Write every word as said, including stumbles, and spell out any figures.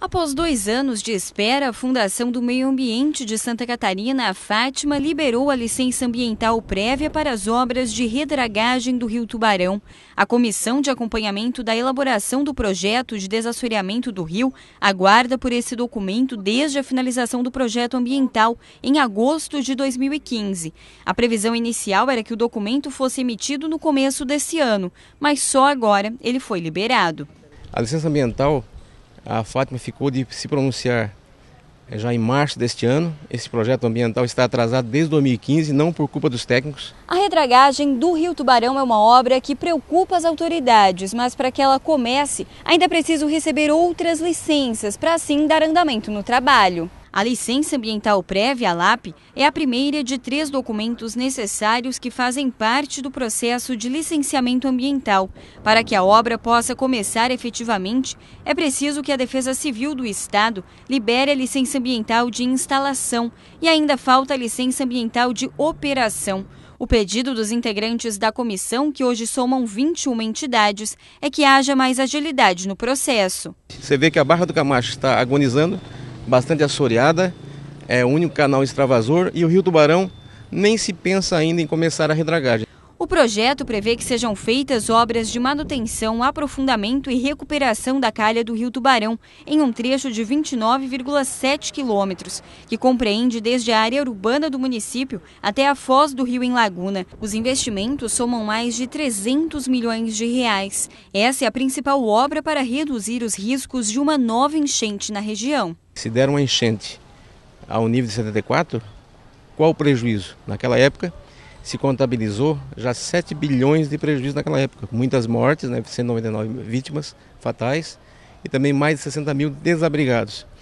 Após dois anos de espera, a Fundação do Meio Ambiente de Santa Catarina, a Fátima, liberou a licença ambiental prévia para as obras de redragagem do Rio Tubarão. A Comissão de Acompanhamento da Elaboração do Projeto de Desassoreamento do Rio aguarda por esse documento desde a finalização do projeto ambiental, em agosto de dois mil e quinze. A previsão inicial era que o documento fosse emitido no começo desse ano, mas só agora ele foi liberado. A licença ambiental... A Fátima ficou de se pronunciar já em março deste ano. Esse projeto ambiental está atrasado desde dois mil e quinze, não por culpa dos técnicos. A redragagem do Rio Tubarão é uma obra que preocupa as autoridades, mas para que ela comece, ainda é preciso receber outras licenças para assim dar andamento no trabalho. A licença ambiental prévia, a LAP, é a primeira de três documentos necessários que fazem parte do processo de licenciamento ambiental. Para que a obra possa começar efetivamente, é preciso que a Defesa Civil do Estado libere a licença ambiental de instalação e ainda falta a licença ambiental de operação. O pedido dos integrantes da comissão, que hoje somam vinte e uma entidades, é que haja mais agilidade no processo. Você vê que a Barra do Camacho está agonizando, bastante assoreada, é o único canal extravasor, e o Rio Tubarão nem se pensa ainda em começar a redragagem. O projeto prevê que sejam feitas obras de manutenção, aprofundamento e recuperação da calha do Rio Tubarão em um trecho de vinte e nove vírgula sete quilômetros, que compreende desde a área urbana do município até a foz do rio em Laguna. Os investimentos somam mais de trezentos milhões de reais. Essa é a principal obra para reduzir os riscos de uma nova enchente na região. Se der uma enchente ao nível de setenta e quatro, qual o prejuízo? Naquela época se contabilizou já sete bilhões de prejuízo naquela época. Muitas mortes, né, cento e noventa e nove vítimas fatais e também mais de sessenta mil desabrigados.